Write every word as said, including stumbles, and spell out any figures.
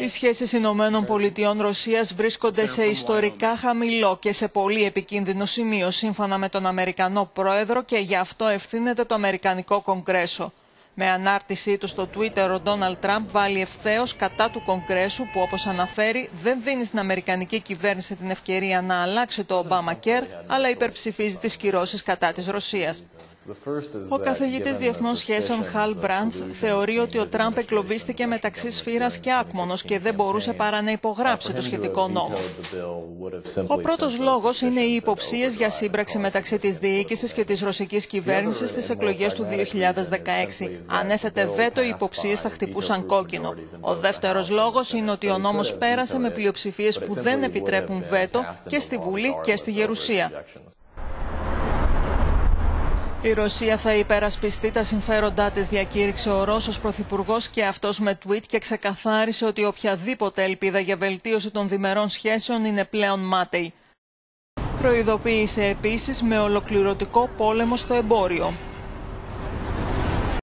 Οι σχέσεις Ηνωμένων Πολιτειών Ρωσίας βρίσκονται σε ιστορικά χαμηλό και σε πολύ επικίνδυνο σημείο, σύμφωνα με τον Αμερικανό Πρόεδρο, και γι' αυτό ευθύνεται το Αμερικανικό Κογκρέσο. Με ανάρτησή του στο Twitter, ο Ντόναλντ Τραμπ βάλει ευθέως κατά του Κογκρέσου που, όπως αναφέρει, δεν δίνει στην Αμερικανική κυβέρνηση την ευκαιρία να αλλάξει το Obamacare, αλλά υπερψηφίζει τις κυρώσεις κατά της Ρωσίας. Ο καθηγητής διεθνών σχέσεων Hal Brands θεωρεί ότι ο Τραμπ εκλοβίστηκε μεταξύ σφύρας και άκμονος και δεν μπορούσε παρά να υπογράψει το σχετικό νόμο. Ο πρώτος λόγος είναι οι υποψίες για σύμπραξη μεταξύ της διοίκησης και της ρωσικής κυβέρνησης στις εκλογές του δύο χιλιάδες δεκαέξι. Αν έθετε βέτο, οι υποψίες θα χτυπούσαν κόκκινο. Ο δεύτερος λόγος είναι ότι ο νόμος πέρασε με πλειοψηφίες που δεν επιτρέπουν βέτο και στη Βουλή και στη Γερουσία. Η Ρωσία θα υπερασπιστεί τα συμφέροντά της, διακήρυξε ο Ρώσος Πρωθυπουργός, και αυτός με tweet, και ξεκαθάρισε ότι οποιαδήποτε ελπίδα για βελτίωση των διμερών σχέσεων είναι πλέον μάταιη. Προειδοποίησε επίσης με ολοκληρωτικό πόλεμο στο εμπόριο.